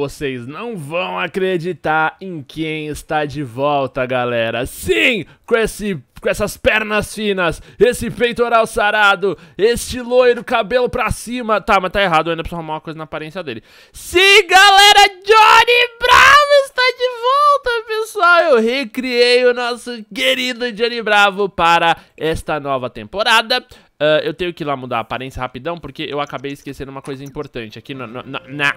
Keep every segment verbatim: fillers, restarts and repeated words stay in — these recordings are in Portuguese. vocês não vão acreditar em quem está de volta, galera. Sim, com esse... com essas pernas finas, esse peitoral sarado, este loiro, cabelo pra cima. Tá, mas tá errado, eu ainda preciso arrumar uma coisa na aparência dele. Sim, galera, Johnny Bravo está de volta, pessoal. Eu recriei o nosso querido Johnny Bravo para esta nova temporada. Uh, eu tenho que ir lá mudar a aparência rapidão, porque eu acabei esquecendo uma coisa importante aqui na... na...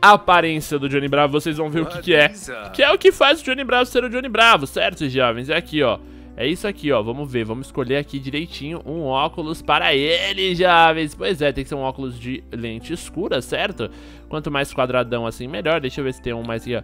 A aparência do Johnny Bravo, vocês vão ver o que que é. Que é o que faz o Johnny Bravo ser o Johnny Bravo, certo, jovens? É aqui, ó. É isso aqui, ó, vamos ver, vamos escolher aqui direitinho um óculos para ele, jovens. Pois é, tem que ser um óculos de lente escura, certo? Quanto mais quadradão assim, melhor. Deixa eu ver se tem um mais aqui, ó.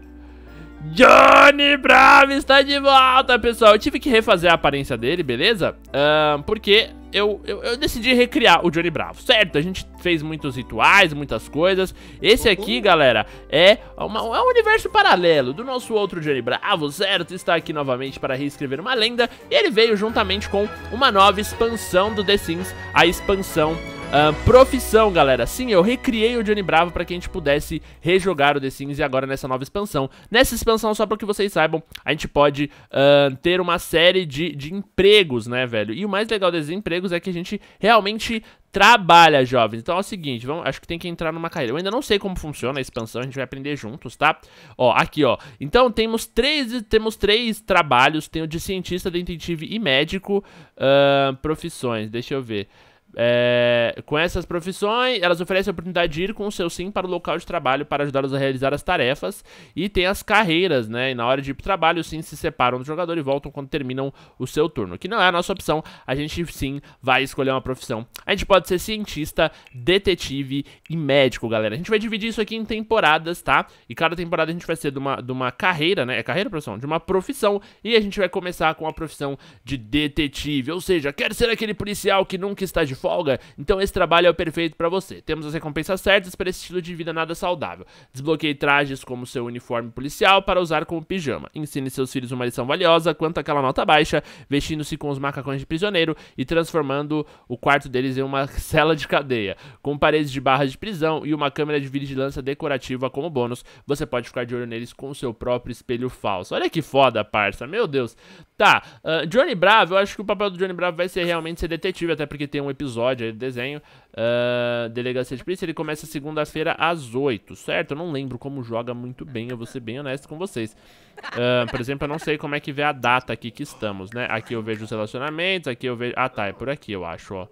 Johnny Bravo está de volta, pessoal. Eu tive que refazer a aparência dele, beleza? Uh, porque eu, eu, eu decidi recriar o Johnny Bravo, certo? A gente fez muitos rituais, muitas coisas. Esse aqui, galera, é, uma, é um universo paralelo do nosso outro Johnny Bravo, certo? Está aqui novamente para reescrever uma lenda. E ele veio juntamente com uma nova expansão do The Sims, a expansão... Uh, profissão, galera. Sim, eu recriei o Johnny Bravo pra que a gente pudesse rejogar o The Sims e agora nessa nova expansão. Nessa expansão, só pra que vocês saibam, a gente pode uh, ter uma série de, de empregos, né, velho? E o mais legal desses empregos é que a gente realmente trabalha, jovens. Então é o seguinte, vamos, acho que tem que entrar numa carreira. Eu ainda não sei como funciona a expansão, a gente vai aprender juntos, tá? Ó, aqui, ó. Então temos três, temos três trabalhos. Tem o de cientista, detetive e médico. Uh, profissões, deixa eu ver. É, com essas profissões, elas oferecem a oportunidade de ir com o seu sim para o local de trabalho para ajudá-los a realizar as tarefas. E tem as carreiras, né? E na hora de ir para o trabalho, os sims se separam do jogador e voltam quando terminam o seu turno, que não é a nossa opção. A gente sim vai escolher uma profissão. A gente pode ser cientista, detetive e médico, galera. A gente vai dividir isso aqui em temporadas, tá? E cada temporada a gente vai ser de uma, de uma carreira, né? É carreira ou profissão? De uma profissão. E a gente vai começar com a profissão de detetive. Ou seja, quer ser aquele policial que nunca está de folga, então esse trabalho é o perfeito pra você. Temos as recompensas certas para esse estilo de vida nada saudável. Desbloqueie trajes como seu uniforme policial para usar como pijama. Ensine seus filhos uma lição valiosa quanto àquela nota baixa, vestindo-se com os macacões de prisioneiro e transformando o quarto deles em uma cela de cadeia. Com paredes de barras de prisão e uma câmera de vigilância decorativa como bônus, você pode ficar de olho neles com o seu próprio espelho falso. Olha que foda, parça, meu Deus. Tá, uh, Johnny Bravo, eu acho que o papel do Johnny Bravo vai ser realmente ser detetive, até porque tem um episódio episódio aí do desenho, uh, Delegacia de Polícia. Ele começa segunda-feira às oito, certo? Eu não lembro como joga muito bem, eu vou ser bem honesto com vocês. Uh, por exemplo, eu não sei como é que vê a data aqui que estamos, né? Aqui eu vejo os relacionamentos, aqui eu vejo... Ah, tá, é por aqui, eu acho, ó.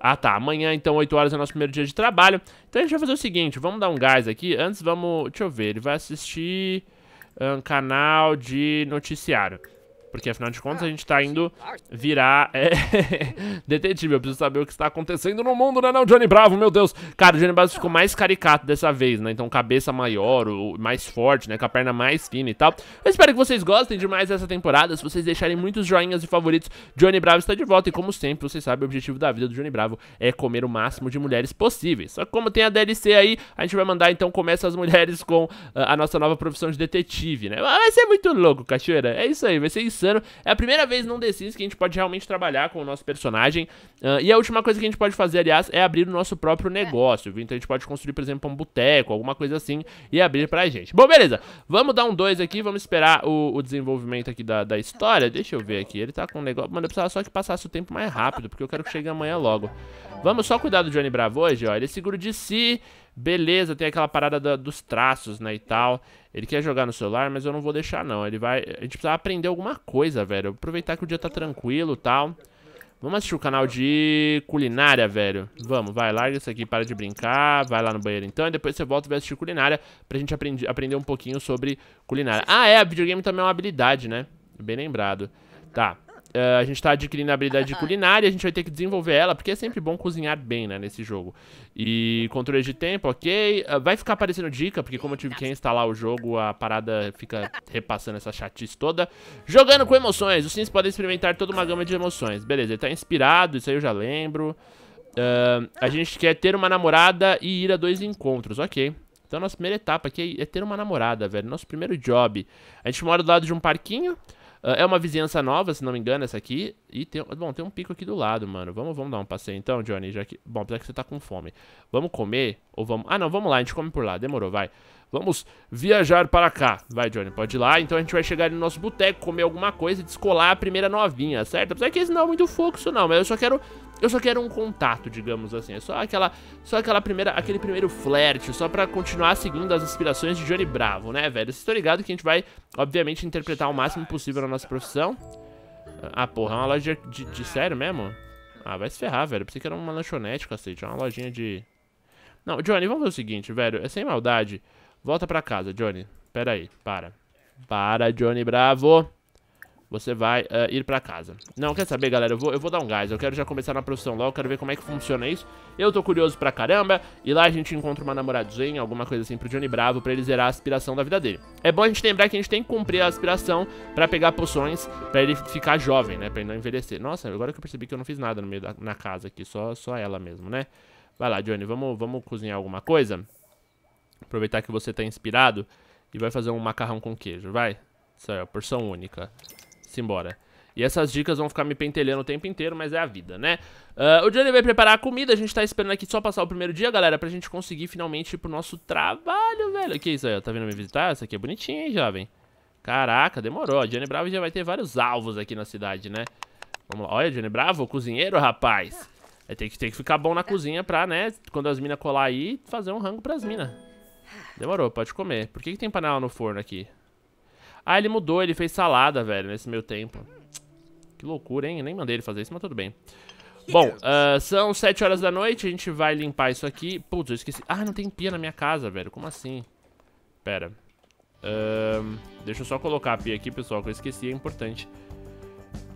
Ah, tá, amanhã, então, oito horas é o nosso primeiro dia de trabalho. Então a gente vai fazer o seguinte, vamos dar um gás aqui. Antes, vamos... Deixa eu ver, ele vai assistir um canal de noticiário. Porque, afinal de contas, a gente tá indo virar é, detetive. Eu preciso saber o que está acontecendo no mundo, né? Não, Johnny Bravo, meu Deus. Cara, o Johnny Bravo ficou mais caricato dessa vez, né? Então, cabeça maior, o mais forte, né? Com a perna mais fina e tal. Eu espero que vocês gostem demais dessa temporada. Se vocês deixarem muitos joinhas e favoritos, Johnny Bravo está de volta. E, como sempre, vocês sabem, o objetivo da vida do Johnny Bravo é comer o máximo de mulheres possíveis. Só que, como tem a D L C aí, a gente vai mandar, então, começa as mulheres com a, a nossa nova profissão de detetive, né? Vai ser muito louco, cachoeira. É isso aí, vai ser isso. É a primeira vez num The Sims que a gente pode realmente trabalhar com o nosso personagem. uh, E a última coisa que a gente pode fazer, aliás, é abrir o nosso próprio negócio, viu? Então a gente pode construir, por exemplo, um boteco, alguma coisa assim, e abrir pra gente. Bom, beleza, vamos dar um dois aqui, vamos esperar o, o desenvolvimento aqui da, da história. Deixa eu ver aqui, ele tá com um negócio. Mano, eu precisava só que passasse o tempo mais rápido, porque eu quero que chegue amanhã logo. Vamos só cuidar do Johnny Bravo hoje, ó. Ele é seguro de si. Beleza, tem aquela parada da, dos traços, né, e tal. Ele quer jogar no celular, mas eu não vou deixar, não. Ele vai... A gente precisa aprender alguma coisa, velho. Aproveitar que o dia tá tranquilo e tal. Vamos assistir o canal de culinária, velho. Vamos, vai, larga isso aqui, para de brincar. Vai lá no banheiro, então, e depois você volta e vai assistir culinária pra gente aprendi, aprender um pouquinho sobre culinária. Ah, é, videogame também é uma habilidade, né? Bem lembrado. Tá. Uh, a gente tá adquirindo a habilidade de culinária, a gente vai ter que desenvolver ela, porque é sempre bom cozinhar bem, né, nesse jogo. E controle de tempo, ok. Uh, vai ficar aparecendo dica, porque como eu tive que instalar o jogo, a parada fica repassando essa chatice toda. Jogando com emoções, os sims podem experimentar toda uma gama de emoções. Beleza, ele tá inspirado, isso aí eu já lembro. Uh, a gente quer ter uma namorada e ir a dois encontros, ok. Então a nossa primeira etapa aqui é ter uma namorada, velho, nosso primeiro job. A gente mora do lado de um parquinho. É uma vizinhança nova, se não me engano, essa aqui. E tem, bom, tem um pico aqui do lado, mano. Vamos, vamos dar um passeio então, Johnny, já que... Bom, apesar que você tá com fome. Vamos comer ou vamos... Ah, não, vamos lá, a gente come por lá. Demorou, vai. Vamos viajar para cá. Vai, Johnny, pode ir lá. Então a gente vai chegar ali no nosso boteco, comer alguma coisa e descolar a primeira novinha, certo? Apesar que esse não é muito fluxo, não, mas eu só quero... Eu só quero um contato, digamos assim. É só aquela, só aquela primeira, aquele primeiro flerte, só pra continuar seguindo as inspirações de Johnny Bravo, né, velho? Vocês estão ligados que a gente vai, obviamente, interpretar o máximo possível na nossa profissão. Ah, porra, é uma loja de, de, de sério mesmo? Ah, vai se ferrar, velho. Eu pensei que era uma lanchonete, cacete. É uma lojinha de... Não, Johnny, vamos fazer o seguinte, velho. É sem maldade. Volta pra casa, Johnny. Pera aí, para. Para, Johnny Bravo. Você vai uh, ir pra casa. Não, quer saber, galera? Eu vou, eu vou dar um gás. Eu quero já começar na profissão logo. Quero ver como é que funciona isso. Eu tô curioso pra caramba. E lá a gente encontra uma namoradinha, alguma coisa assim pro Johnny Bravo, pra ele zerar a aspiração da vida dele. É bom a gente lembrar que a gente tem que cumprir a aspiração pra pegar poções, pra ele ficar jovem, né? Pra ele não envelhecer. Nossa, agora que eu percebi que eu não fiz nada no meio da, na casa aqui. Só, só ela mesmo, né? Vai lá, Johnny. Vamos, vamos cozinhar alguma coisa? Aproveitar que você tá inspirado. E vai fazer um macarrão com queijo, vai? Isso aí, ó. Porção única. Simbora. E essas dicas vão ficar me pentelhando o tempo inteiro, mas é a vida, né? Uh, o Johnny vai preparar a comida, a gente tá esperando aqui só passar o primeiro dia, galera, pra gente conseguir finalmente ir pro nosso trabalho, velho. Que isso aí, ó? Tá vindo me visitar? Isso aqui é bonitinho, hein, jovem? Caraca, demorou. A Johnny Bravo já vai ter vários alvos aqui na cidade, né? Vamos lá. Olha, Johnny Bravo, cozinheiro, rapaz. É, tem que, tem que ficar bom na cozinha pra, né, quando as minas colar aí, fazer um rango pras minas. Demorou, pode comer. Por que que tem panela no forno aqui? Ah, ele mudou, ele fez salada, velho, nesse meio tempo. Que loucura, hein? Eu nem mandei ele fazer isso, mas tudo bem. Bom, uh, são sete horas da noite, a gente vai limpar isso aqui. Putz, eu esqueci. Ah, não tem pia na minha casa, velho. Como assim? Pera. Uh, deixa eu só colocar a pia aqui, pessoal, que eu esqueci, é importante.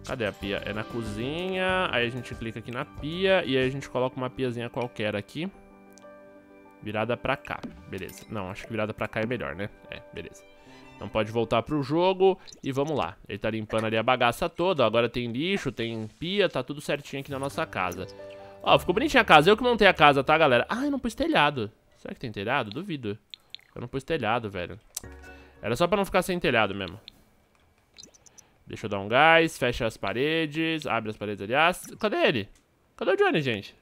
Cadê a pia? É na cozinha. Aí a gente clica aqui na pia e aí a gente coloca uma piazinha qualquer aqui. Virada pra cá. Beleza. Não, acho que virada pra cá é melhor, né? É, beleza. Então pode voltar pro jogo e vamos lá. Ele tá limpando ali a bagaça toda, ó. Agora tem lixo, tem pia, tá tudo certinho aqui na nossa casa. Ó, ficou bonitinha a casa, eu que montei a casa, tá, galera? Ah, eu não pus telhado. Será que tem telhado? Duvido. Eu não pus telhado, velho. Era só pra não ficar sem telhado mesmo. Deixa eu dar um gás, fecha as paredes, abre as paredes, aliás. Cadê ele? Cadê o Johnny, gente?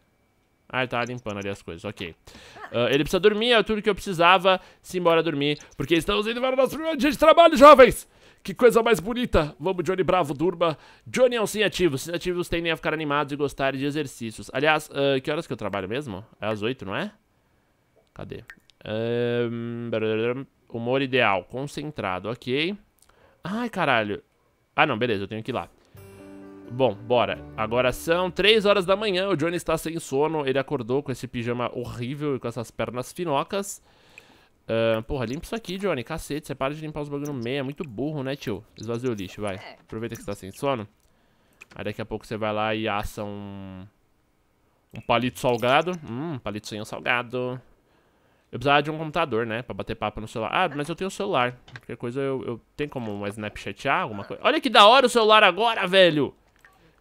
Ah, ele tá limpando ali as coisas, ok. Uh, ele precisa dormir, é tudo que eu precisava. Simbora dormir, porque estamos indo para o nosso primeiro dia de trabalho, jovens. Que coisa mais bonita. Vamos, Johnny Bravo, durma. Johnny é um sim ativo. Sim ativos tendem a ficar animados e gostarem de exercícios. Aliás, uh, que horas que eu trabalho mesmo? É às oito, não é? Cadê? Um, humor ideal, concentrado, ok. Ai, caralho. Ah, não, beleza, eu tenho que ir lá. Bom, bora. Agora são três horas da manhã, o Johnny está sem sono, ele acordou com esse pijama horrível e com essas pernas finocas. Uh, porra, limpa isso aqui, Johnny, cacete, você para de limpar os bagulho no meio, é muito burro, né, tio? Esvazia o lixo, vai. Aproveita que você está sem sono. Aí daqui a pouco você vai lá e assa um... Um palito salgado. Hum, palito sem salgado. Eu precisava de um computador, né, pra bater papo no celular. Ah, mas eu tenho celular. Qualquer coisa eu... eu... Tem como uma Snapchatear, alguma coisa? Olha que da hora o celular agora, velho!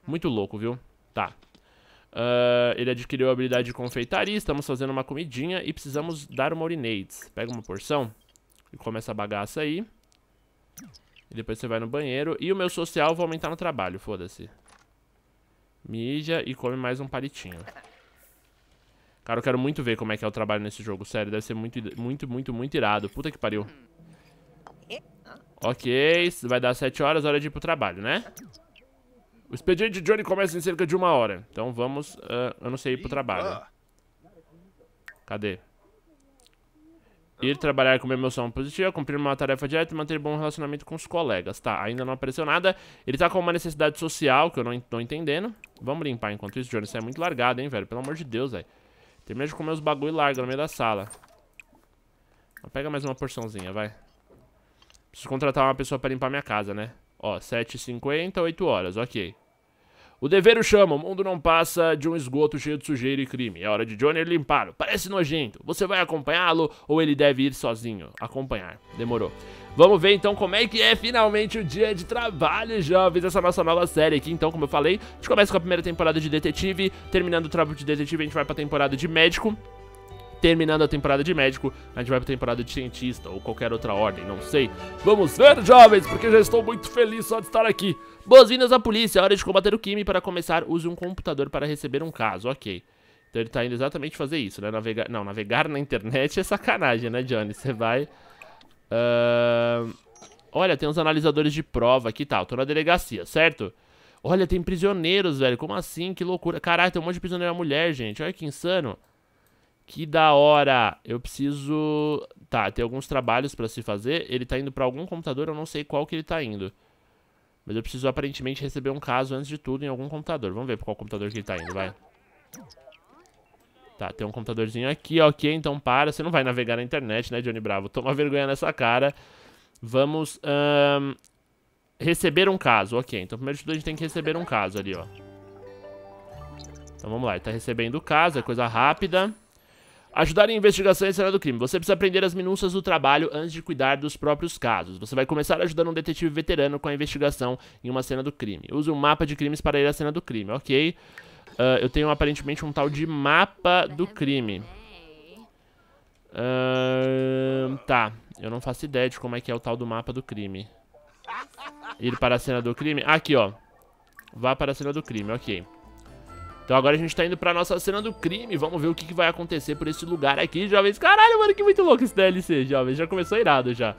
Muito louco, viu? Tá. Uh, ele adquiriu a habilidade de confeitaria. Estamos fazendo uma comidinha e precisamos dar uma urinades. Pega uma porção e come essa bagaça aí. E depois você vai no banheiro. E o meu social vou aumentar no trabalho, foda-se. Mija e come mais um palitinho. Cara, eu quero muito ver como é que é o trabalho nesse jogo, sério. Deve ser muito, muito, muito, muito irado. Puta que pariu. Ok, vai dar sete horas, hora de ir pro trabalho, né? O expediente de Johnny começa em cerca de uma hora. Então vamos, uh, eu não sei, ir pro trabalho. Cadê? Ir trabalhar com uma emoção positiva, cumprir uma tarefa direta e manter bom relacionamento com os colegas. Tá, ainda não apareceu nada. Ele tá com uma necessidade social que eu não tô entendendo. Vamos limpar enquanto isso, Johnny. Isso é muito largado, hein, velho. Pelo amor de Deus, velho. Termina de comer os bagulho e larga no meio da sala. Pega mais uma porçãozinha, vai. Preciso contratar uma pessoa pra limpar minha casa, né? Ó, sete e cinquenta, oito horas, ok. O dever o chama, o mundo não passa de um esgoto cheio de sujeira e crime. É hora de Johnny limpar. Parece nojento. Você vai acompanhá-lo ou ele deve ir sozinho? Acompanhar. Demorou. Vamos ver então como é que é finalmente o dia de trabalho, jovens, essa nossa nova série aqui. Então, como eu falei, a gente começa com a primeira temporada de detetive. Terminando o trabalho de detetive, a gente vai pra temporada de médico. Terminando a temporada de médico, a gente vai pra temporada de cientista ou qualquer outra ordem, não sei. Vamos ver, jovens, porque já estou muito feliz só de estar aqui. Boas-vindas à polícia, hora de combater o crime. Para começar, use um computador para receber um caso, ok. Então ele tá indo exatamente fazer isso, né? Navegar... Não, navegar na internet é sacanagem, né, Johnny? Você vai... Uh... Olha, tem uns analisadores de prova aqui, tá? Eu tô na delegacia, certo? Olha, tem prisioneiros, velho. Como assim? Que loucura. Caralho, tem um monte de prisioneira mulher, gente. Olha que insano. Que da hora. Eu preciso... Tá, tem alguns trabalhos pra se fazer. Ele tá indo pra algum computador, eu não sei qual que ele tá indo. Mas eu preciso aparentemente receber um caso antes de tudo em algum computador. Vamos ver pra qual computador que ele tá indo, vai. Tá, tem um computadorzinho aqui, ok. Então para, você não vai navegar na internet, né, Johnny Bravo? Toma vergonha nessa cara. Vamos hum, receber um caso, ok. Então primeiro de tudo a gente tem que receber um caso ali, ó. Então vamos lá, ele tá recebendo o caso, é coisa rápida. Ajudar em investigação e cena do crime. Você precisa aprender as minúcias do trabalho antes de cuidar dos próprios casos. Você vai começar ajudando um detetive veterano com a investigação em uma cena do crime. Use um mapa de crimes para ir à cena do crime, ok. Uh, eu tenho aparentemente um tal de mapa do crime. Uh, tá, eu não faço ideia de como é que é o tal do mapa do crime. Ir para a cena do crime? Aqui, ó. Vá para a cena do crime, ok. Então agora a gente tá indo pra nossa cena do crime. Vamos ver o que, que vai acontecer por esse lugar aqui, jovens. Caralho, mano, que muito louco esse D L C, jovens. Já começou irado, já.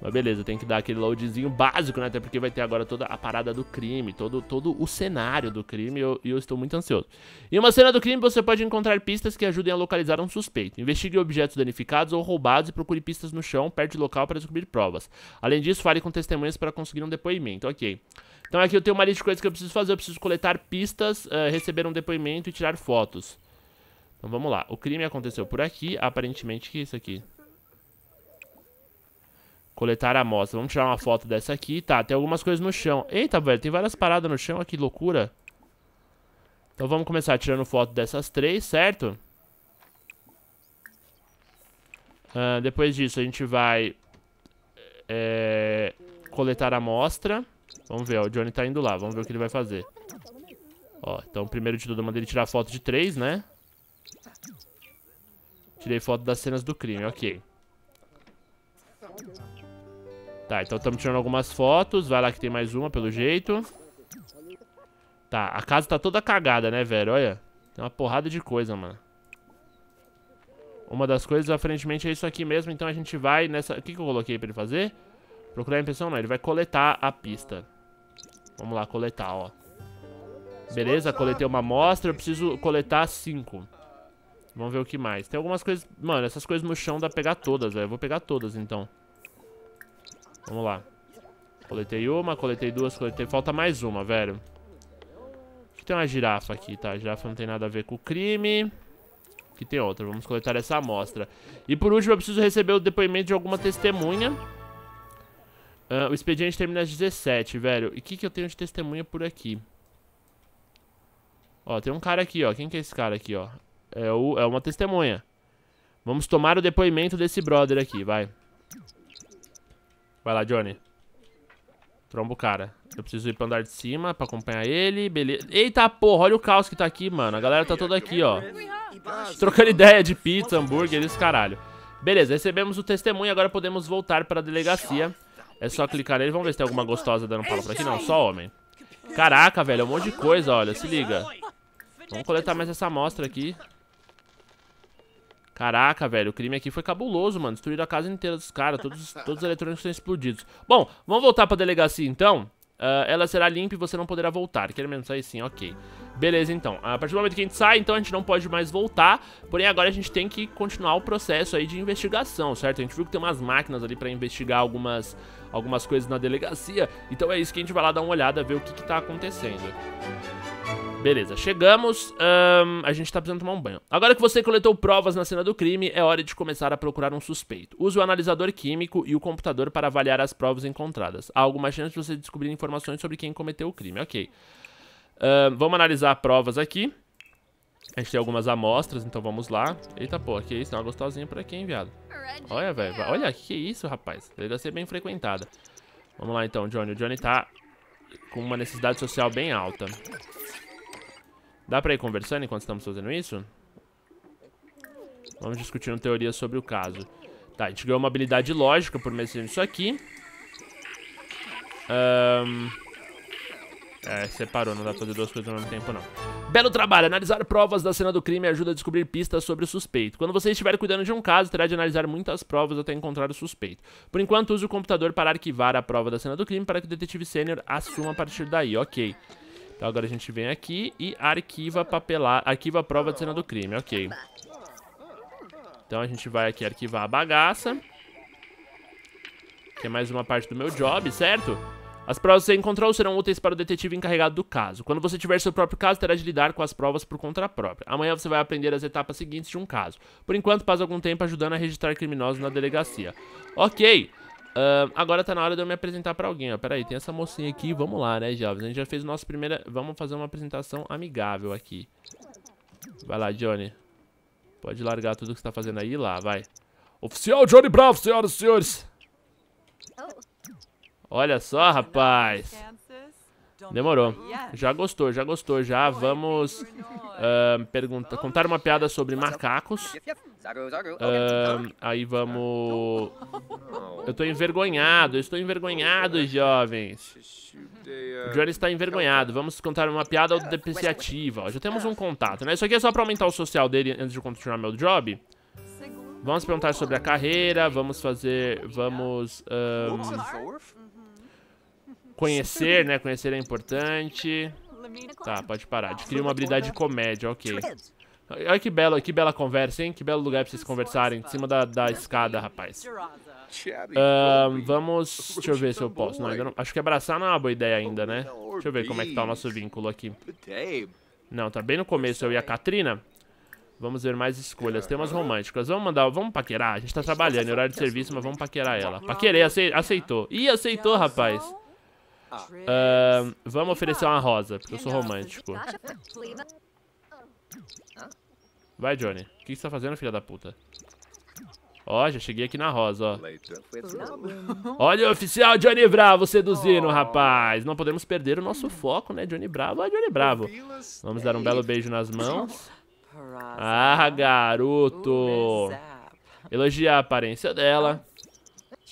Mas beleza, tem que dar aquele loadzinho básico, né? Até porque vai ter agora toda a parada do crime, todo, todo o cenário do crime. E eu, eu estou muito ansioso. Em uma cena do crime você pode encontrar pistas que ajudem a localizar um suspeito. Investigue objetos danificados ou roubados e procure pistas no chão, perto de local, para descobrir provas. Além disso, fale com testemunhas para conseguir um depoimento, ok. Então aqui eu tenho uma lista de coisas que eu preciso fazer. Eu preciso coletar pistas, uh, receber um depoimento e tirar fotos. Então vamos lá. O crime aconteceu por aqui. Aparentemente que é isso aqui. Coletar a amostra. Vamos tirar uma foto dessa aqui. Tá, tem algumas coisas no chão. Eita, velho, tem várias paradas no chão. Olha que loucura. Então vamos começar tirando foto dessas três, certo? Uh, depois disso a gente vai... É, coletar a amostra. Vamos ver, ó, o Johnny tá indo lá, vamos ver o que ele vai fazer. Ó, então primeiro de tudo eu mandei ele tirar foto de três, né? Tirei foto das cenas do crime, ok. Tá, então estamos tirando algumas fotos, vai lá que tem mais uma pelo jeito. Tá, a casa tá toda cagada, né, velho, olha. Tem uma porrada de coisa, mano. Uma das coisas, aparentemente, é isso aqui mesmo, então a gente vai nessa... O que que eu coloquei pra ele fazer? Procurar a impressão? Não, ele vai coletar a pista. Vamos lá, coletar, ó. Beleza, coletei uma amostra. Eu preciso coletar cinco. Vamos ver o que mais. Tem algumas coisas... Mano, essas coisas no chão dá pra pegar todas, velho. Eu vou pegar todas, então. Vamos lá. Coletei uma, coletei duas, coletei... Falta mais uma, velho. Aqui tem uma girafa aqui, tá? A girafa não tem nada a ver com o crime. Aqui tem outra. Vamos coletar essa amostra. E por último, eu preciso receber o depoimento de alguma testemunha. Uh, o expediente termina às dezessete, velho. E o que, que eu tenho de testemunha por aqui? Ó, tem um cara aqui, ó. Quem que é esse cara aqui, ó? É, o, é uma testemunha. Vamos tomar o depoimento desse brother aqui, vai. Vai lá, Johnny. Tromba o cara. Eu preciso ir pro andar de cima pra acompanhar ele. Beleza. Eita, porra, olha o caos que tá aqui, mano. A galera tá toda aqui, ó. Trocando ideia de pizza, hambúrguer, esse caralho. Beleza, recebemos o testemunho. Agora podemos voltar pra delegacia. É só clicar nele, vamos ver se tem alguma gostosa dando pau pra aqui. Não, só homem. Caraca, velho, é um monte de coisa, olha, se liga. Vamos coletar mais essa amostra aqui. Caraca, velho, o crime aqui foi cabuloso, mano. Destruíram a casa inteira dos caras, todos, todos os eletrônicos são explodidos. Bom, vamos voltar pra delegacia então. Uh, ela será limpa e você não poderá voltar. Quer mesmo sair? Sim, ok. Beleza, então. A partir do momento que a gente sai, então a gente não pode mais voltar. Porém, agora a gente tem que continuar o processo aí de investigação, certo? A gente viu que tem umas máquinas ali pra investigar algumas, algumas coisas na delegacia. Então é isso que a gente vai lá dar uma olhada, ver o que que tá acontecendo. Beleza, chegamos. Hum, a gente tá precisando tomar um banho. Agora que você coletou provas na cena do crime, é hora de começar a procurar um suspeito. Use o analisador químico e o computador para avaliar as provas encontradas. Há alguma chance de você descobrir informações sobre quem cometeu o crime, ok. Hum, vamos analisar provas aqui. A gente tem algumas amostras, então vamos lá. Eita, porra, que isso? Tem uma gostosinha por aqui, hein, viado? Olha, velho, olha, que isso, rapaz. Deve ser bem frequentada. Vamos lá, então, Johnny. O Johnny tá com uma necessidade social bem alta. Dá pra ir conversando enquanto estamos fazendo isso? Vamos discutindo teorias sobre o caso. Tá, a gente ganhou uma habilidade lógica por meio disso aqui. Um, É, separou, não dá pra fazer duas coisas ao mesmo tempo, não. Belo trabalho, analisar provas da cena do crime ajuda a descobrir pistas sobre o suspeito. Quando você estiver cuidando de um caso, terá de analisar muitas provas até encontrar o suspeito. Por enquanto, use o computador para arquivar a prova da cena do crime para que o detetive sênior assuma a partir daí, ok. Então agora a gente vem aqui e arquiva papelar, arquiva a prova da cena do crime, ok. Então a gente vai aqui arquivar a bagaça, que é mais uma parte do meu job, certo? As provas que você encontrou serão úteis para o detetive encarregado do caso. Quando você tiver seu próprio caso, terá de lidar com as provas por conta própria. Amanhã você vai aprender as etapas seguintes de um caso. Por enquanto, passa algum tempo ajudando a registrar criminosos na delegacia. Ok, uh, agora tá na hora de eu me apresentar pra alguém, ó. Pera aí, tem essa mocinha aqui, vamos lá, né, jovens? A gente já fez nossa primeira... Vamos fazer uma apresentação amigável aqui. Vai lá, Johnny. Pode largar tudo que você tá fazendo aí e lá, vai. Oficial Johnny Bravo, senhoras e senhores! Olha só, rapaz. Demorou. Já gostou, já gostou. Já vamos uh, pergunta, contar uma piada sobre macacos. Uh, aí vamos... Eu tô envergonhado, eu estou envergonhado, jovens. O Johnny está envergonhado. Vamos contar uma piada depreciativa. Ó, já temos um contato, né? Isso aqui é só pra aumentar o social dele antes de continuar meu job. Vamos perguntar sobre a carreira. Vamos fazer... Vamos... Um, Conhecer, né? Conhecer é importante. Tá, pode parar. Adquirir uma habilidade de comédia, ok. Olha que bela, que bela conversa, hein? Que belo lugar pra vocês conversarem. Em cima da, da escada, rapaz. Um, vamos... Deixa eu ver se eu posso. Não, ainda não, acho que abraçar não é uma boa ideia ainda, né? Deixa eu ver como é que tá o nosso vínculo aqui. Não, tá bem no começo. Eu e a Katrina. Vamos ver mais escolhas. Temas românticas. Vamos mandar... Vamos paquerar? A gente tá trabalhando em horário de serviço, mas vamos paquerar ela. Paquerei, aceitou. Ih, aceitou, rapaz. Uh, vamos oferecer uma rosa, porque eu sou romântico. Vai, Johnny. O que você tá fazendo, filha da puta? Ó, já cheguei aqui na rosa, ó. Olha o oficial Johnny Bravo seduzindo, rapaz. Não podemos perder o nosso foco, né? Johnny Bravo é Johnny Bravo. Vamos dar um belo beijo nas mãos. Ah, garoto. Elogiar a aparência dela.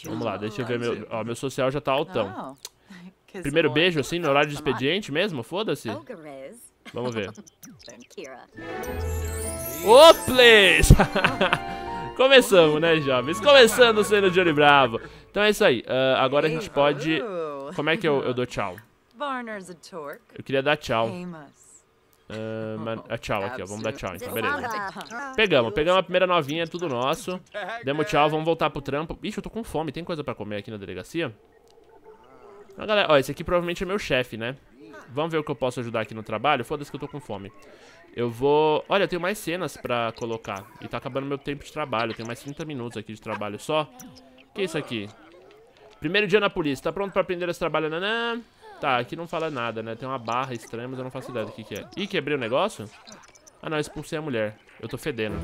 Vamos lá, deixa eu ver meu... Ó, meu social já tá altão. Primeiro beijo, assim, no horário de expediente mesmo? Foda-se. Vamos ver. Oh, please! Começamos, né, jovens? Começando sendo Johnny Bravo. Então é isso aí. Uh, agora a gente pode... Como é que eu, eu dou tchau? Eu queria dar tchau. Uh, man... ah, tchau aqui, ó. Vamos dar tchau, então. Beleza. Pegamos. Pegamos a primeira novinha, tudo nosso. Demos tchau, vamos voltar pro trampo. Ixi, eu tô com fome. Tem coisa pra comer aqui na delegacia? Ó, galera, ó, esse aqui provavelmente é meu chefe, né? Vamos ver o que eu posso ajudar aqui no trabalho? Foda-se que eu tô com fome. Eu vou... Olha, eu tenho mais cenas pra colocar. E tá acabando meu tempo de trabalho. Eu tenho mais trinta minutos aqui de trabalho só. O que é isso aqui? Primeiro dia na polícia. Tá pronto pra aprender esse trabalho? Nanã. Tá, aqui não fala nada, né? Tem uma barra estranha, mas eu não faço ideia do que que é. Ih, quebrei o negócio? Ah, não, expulsei a mulher. Eu tô fedendo.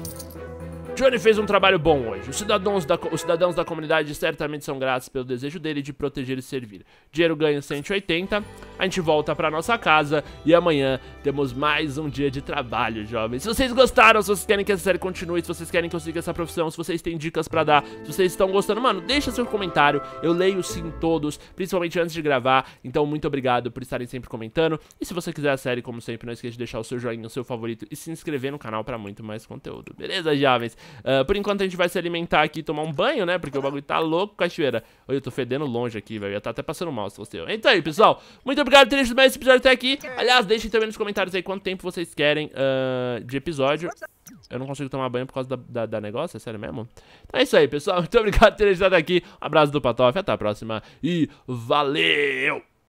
Johnny fez um trabalho bom hoje. Os cidadãos, da, os cidadãos da comunidade certamente são gratos pelo desejo dele de proteger e servir. Dinheiro ganho cento e oitenta. A gente volta pra nossa casa e amanhã temos mais um dia de trabalho, jovens. Se vocês gostaram, se vocês querem que essa série continue, se vocês querem que eu siga essa profissão, se vocês têm dicas pra dar, se vocês estão gostando, mano, deixa seu comentário. Eu leio sim todos, principalmente antes de gravar. Então, muito obrigado por estarem sempre comentando. E se você quiser a série, como sempre, não esqueça de deixar o seu joinha, o seu favorito e se inscrever no canal pra muito mais conteúdo. Beleza, jovens? Uh, por enquanto a gente vai se alimentar aqui e tomar um banho, né? Porque o bagulho tá louco, cachoeira. Olha, eu tô fedendo longe aqui, velho. Eu ia tá até passando mal se fosse eu. Então aí, pessoal. Muito obrigado por terem estudado esse episódio até aqui. Aliás, deixem também nos comentários aí quanto tempo vocês querem uh, de episódio. Eu não consigo tomar banho por causa da, da, da negócio, é sério mesmo? Então é isso aí, pessoal. Muito obrigado por terem estudado aqui. Um abraço do Patoff, até a próxima e valeu!